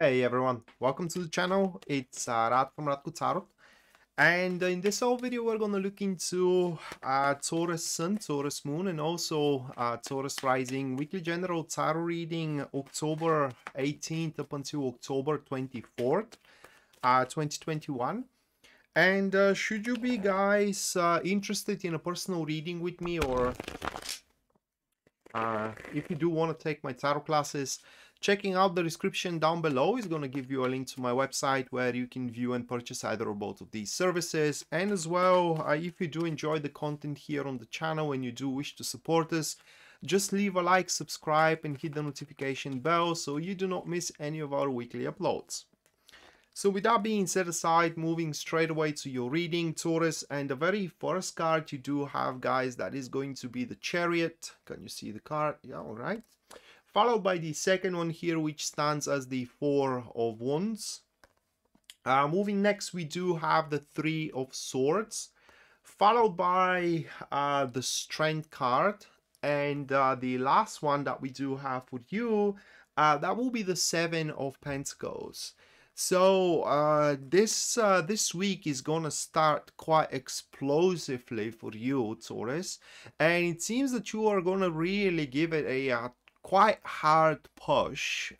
Hey everyone, welcome to the channel. It's Rad from Radko Tarot, and in this whole video we're gonna look into Taurus Sun, Taurus Moon, and also Taurus Rising weekly general tarot reading October 18th up until October 24th, 2021. And should you be guys interested in a personal reading with me, or if you do want to take my tarot classes, checking out the description down below is going to give you a link to my website where you can view and purchase either or both of these services. And as well, if you do enjoy the content here on the channel and you do wish to support us, just leave a like, subscribe, and hit the notification bell so you do not miss any of our weekly uploads. So with that being set aside, moving straight away to your reading, Taurus, and the very first card you do have, guys, that is going to be the Chariot. Can you see the card? Yeah, all right. Followed by the second one here, which stands as the Four of Wands. Moving next, we do have the Three of Swords, followed by the Strength card. And the last one that we do have for you, that will be the Seven of Pentacles. So this week is gonna start quite explosively for you, Taurus, and it seems that you are gonna really give it a quite hard push,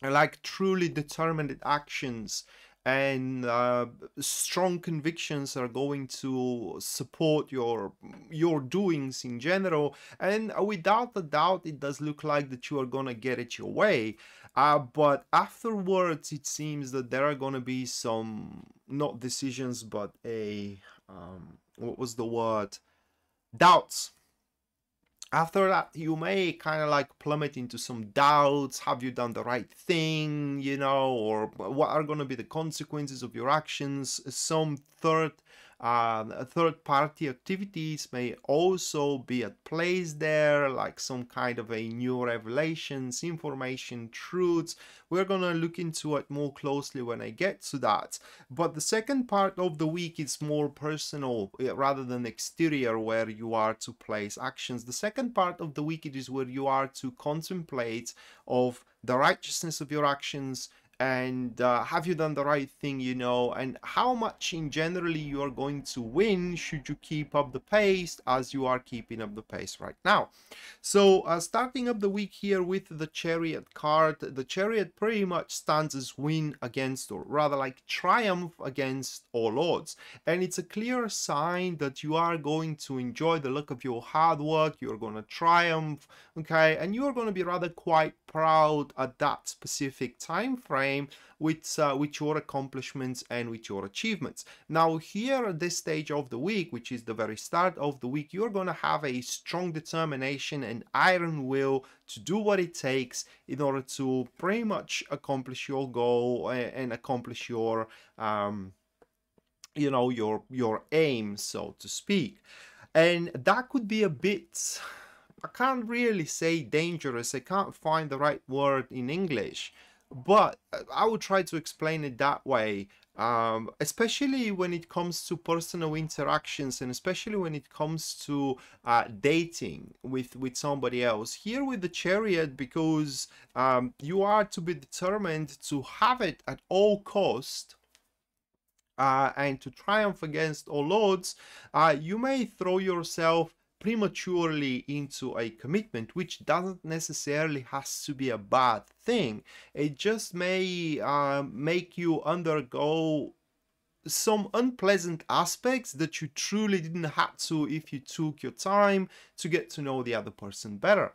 like truly determined actions and strong convictions are going to support your doings in general. And without a doubt, it does look like that you are gonna get it your way, but afterwards it seems that there are gonna be some, not decisions, but a what was the word, doubts. After that, you may kind of like plummet into some doubts. Have you done the right thing, you know, or what are going to be the consequences of your actions? Some third-party activities may also be at play there, like some kind of a new revelations, information, truths. We're gonna look into it more closely when I get to that. But the second part of the week is more personal rather than exterior, where you are to place actions. The second part of the week, it is where you are to contemplate of the righteousness of your actions, and have you done the right thing, you know, and how much in generally you are going to win should you keep up the pace as you are keeping up the pace right now. So starting up the week here with the Chariot card, the Chariot pretty much stands as win against, or rather like triumph against all odds, and it's a clear sign that you are going to enjoy the luck of your hard work. You're going to triumph, okay, and you're going to be rather quite proud at that specific time frame with your accomplishments and with your achievements. Now here at this stage of the week, which is the very start of the week, you're gonna have a strong determination and iron will to do what it takes in order to pretty much accomplish your goal and accomplish your you know, your aim, so to speak. And that could be a bit, I can't really say dangerous, I can't find the right word in English, but I would try to explain it that way, especially when it comes to personal interactions, and especially when it comes to dating with somebody else. Here with the Chariot, because you are to be determined to have it at all cost, and to triumph against all odds, you may throw yourself prematurely into a commitment, which doesn't necessarily has to be a bad thing. It just may make you undergo some unpleasant aspects that you truly didn't have to if you took your time to get to know the other person better.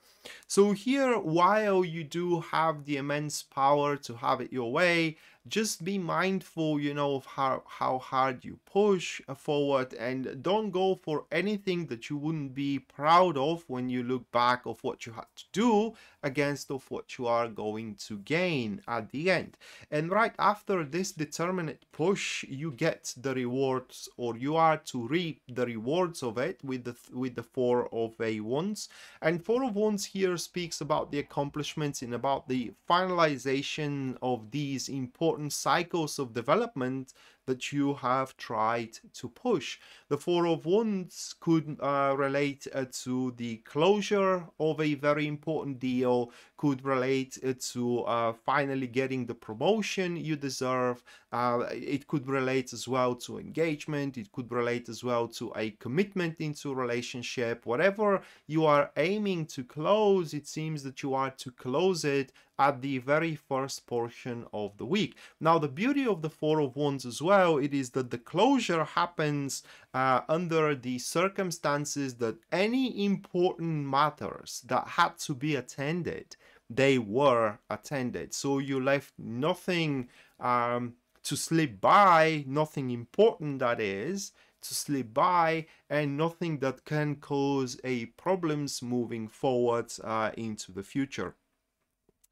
So here, while you do have the immense power to have it your way, just be mindful, you know, of how hard you push forward, and don't go for anything that you wouldn't be proud of when you look back of what you had to do against of what you are going to gain at the end. And right after this determinate push, you get the rewards, or you are to reap the rewards of it with the Four of Wands. And Four of Wands here speaks about the accomplishments and about the finalization of these important cycles of development that you have tried to push. The Four of Wands could relate to the closure of a very important deal, could relate to finally getting the promotion you deserve. It could relate as well to engagement. It could relate as well to a commitment into a relationship. Whatever you are aiming to close, it seems that you are to close it at the very first portion of the week. Now, the beauty of the Four of Wands as well, it is that the closure happens under the circumstances that any important matters that had to be attended, they were attended. So you left nothing to slip by, nothing important that is, to slip by, and nothing that can cause a problems moving forward into the future.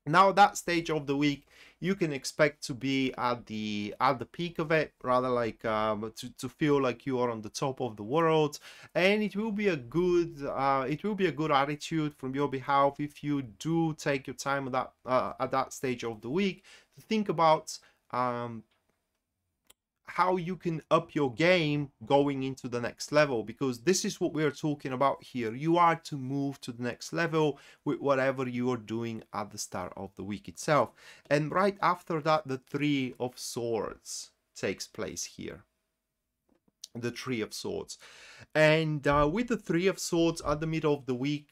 Now, that stage of the week, you can expect to be at the peak of it, rather like to feel like you are on the top of the world, and it will be a good attitude from your behalf if you do take your time at that stage of the week to think about how you can up your game going into the next level, because this is what we're talking about here. You are to move to the next level with whatever you are doing at the start of the week itself. And right after that, the Three of Swords takes place here. The Three of Swords. And with the Three of Swords at the middle of the week,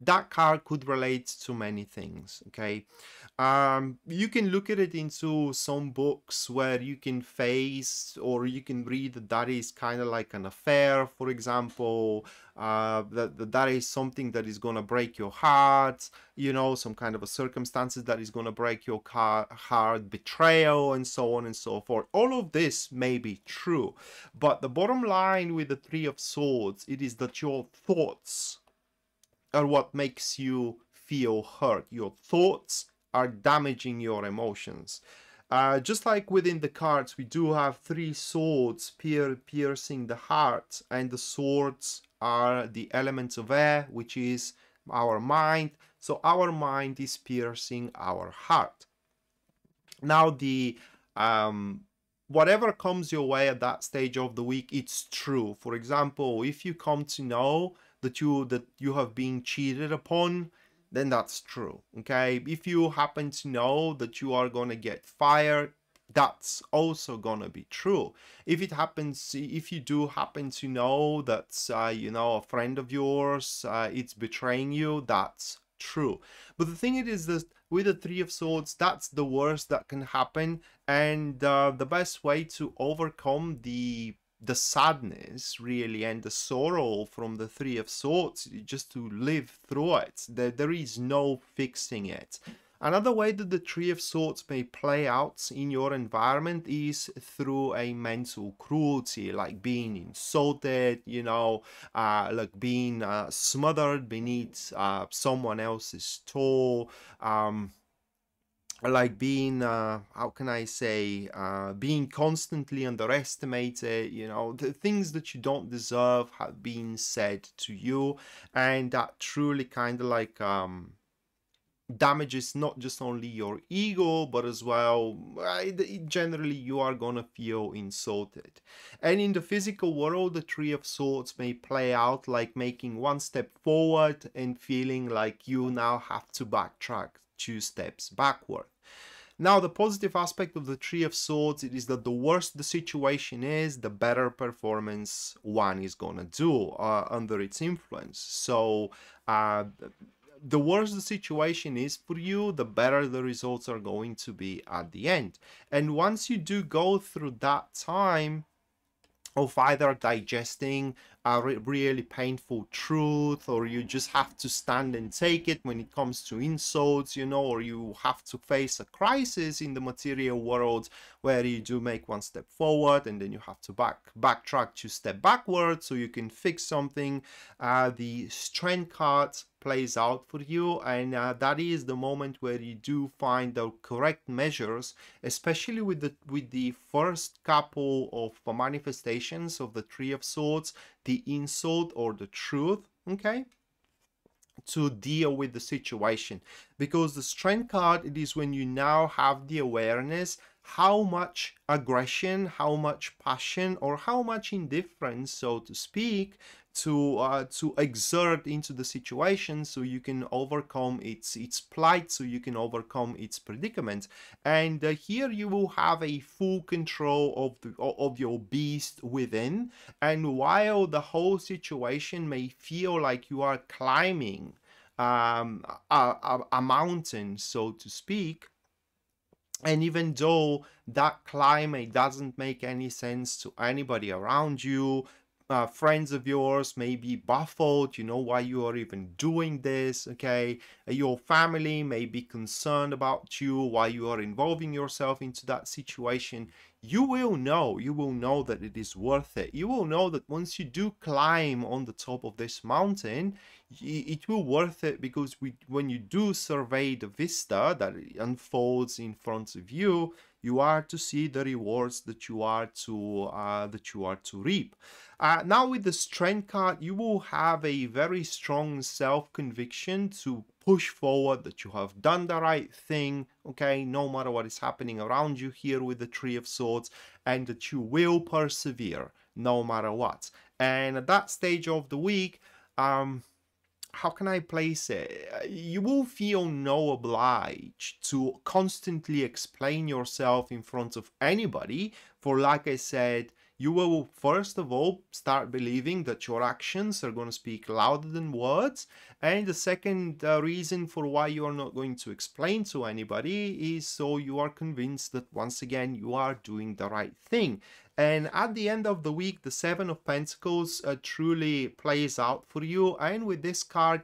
that card could relate to many things, okay? You can look at it into some books where you can face, or you can read that that is kind of like an affair, for example, that is something that is going to break your heart, you know, some kind of a circumstances that is going to break your heart, betrayal, and so on and so forth. All of this may be true, but the bottom line with the Three of Swords, it is that your thoughts are what makes you feel hurt. Your thoughts are damaging your emotions. Just like within the cards, we do have three swords piercing the heart, and the swords are the elements of air, which is our mind. So our mind is piercing our heart. Now, the whatever comes your way at that stage of the week, it's true. For example, if you come to know that you have been cheated upon, then that's true, okay? If you happen to know that you are gonna get fired, that's also gonna be true. If it happens, if you do happen to know that you know, a friend of yours it's betraying you, that's true. But the thing is that with the Three of Swords, that's the worst that can happen, and the best way to overcome the sadness, really, and the sorrow from the Three of Swords, just to live through it. There is no fixing it. Another way that the Three of Swords may play out in your environment is through a mental cruelty, like being insulted, you know, like being smothered beneath someone else's toe, like being how can I say, being constantly underestimated, you know, the things that you don't deserve have been said to you, and that truly kind of like damages not just only your ego, but as well generally you are gonna feel insulted. And in the physical world, the Three of Swords may play out like making one step forward and feeling like you now have to backtrack two steps backward. Now, the positive aspect of the Three of Swords, it is that the worse the situation is, the better performance one is gonna do under its influence. So the worse the situation is for you, the better the results are going to be at the end. And once you do go through that time of either digesting a really painful truth, or you just have to stand and take it when it comes to insults, you know, or you have to face a crisis in the material world where you do make one step forward and then you have to backtrack to step backward so you can fix something, the Strength card plays out for you, and that is the moment where you do find the correct measures, especially with the first couple of manifestations of the Three of Swords, the insult or the truth, okay? to deal with the situation, because the Strength card, it is when you now have the awareness how much aggression, how much passion, or how much indifference, so to speak, to exert into the situation, so you can overcome its plight, so you can overcome its predicament. And here you will have a full control of your beast within. And while the whole situation may feel like you are climbing a mountain, so to speak, and even though that climb doesn't make any sense to anybody around you, friends of yours may be baffled, you know, why you are even doing this, okay? Your family may be concerned about you, why you are involving yourself into that situation. You will know that it is worth it. You will know that once you do climb on the top of this mountain, it will worth it, because when you do survey the vista that unfolds in front of you, you are to see the rewards that you are to reap. Now with the Strength card, you will have a very strong self-conviction to push forward, that you have done the right thing, okay, no matter what is happening around you here with the Three of Swords, and that you will persevere no matter what. And at that stage of the week, how can I place it? You will feel no obliged to constantly explain yourself in front of anybody, for like I said, you will first of all start believing that your actions are going to speak louder than words. And the second reason for why you are not going to explain to anybody is so you are convinced that once again you are doing the right thing. And at the end of the week, the Seven of Pentacles truly plays out for you. And with this card,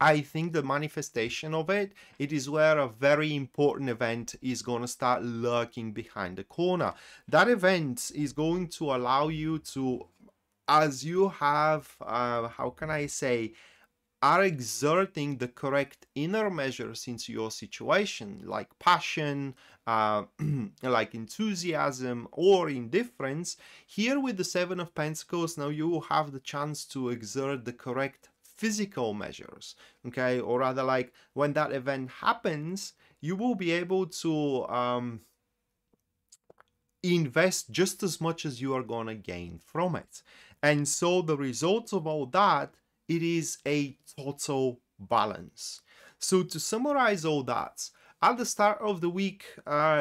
I think the manifestation of it, it is where a very important event is going to start lurking behind the corner. That event is going to allow you to, as you have, how can I say, are exerting the correct inner measures into your situation, like passion, like enthusiasm or indifference. Here with the Seven of Pentacles, now you will have the chance to exert the correct physical measures, okay? Or rather, like, when that event happens, you will be able to invest just as much as you are going to gain from it. And so the result of all that, it is a total balance. So to summarize all that, at the start of the week,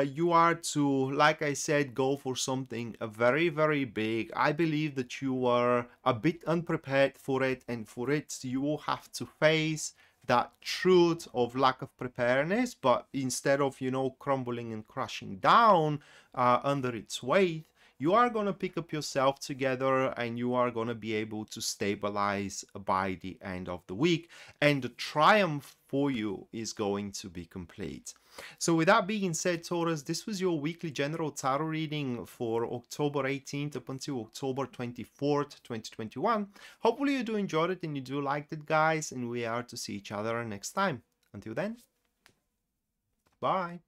you are to, like I said, go for something very, very big. I believe that you were a bit unprepared for it, and for it, you will have to face that truth of lack of preparedness. But instead of, you know, crumbling and crashing down under its weight, you are going to pick up yourself together, and you are going to be able to stabilize by the end of the week. And the triumph for you is going to be complete. So with that being said, Taurus, this was your weekly general tarot reading for October 18th up until October 24th, 2021. Hopefully you do enjoy it and you do like it, guys. And we are to see each other next time. Until then, bye.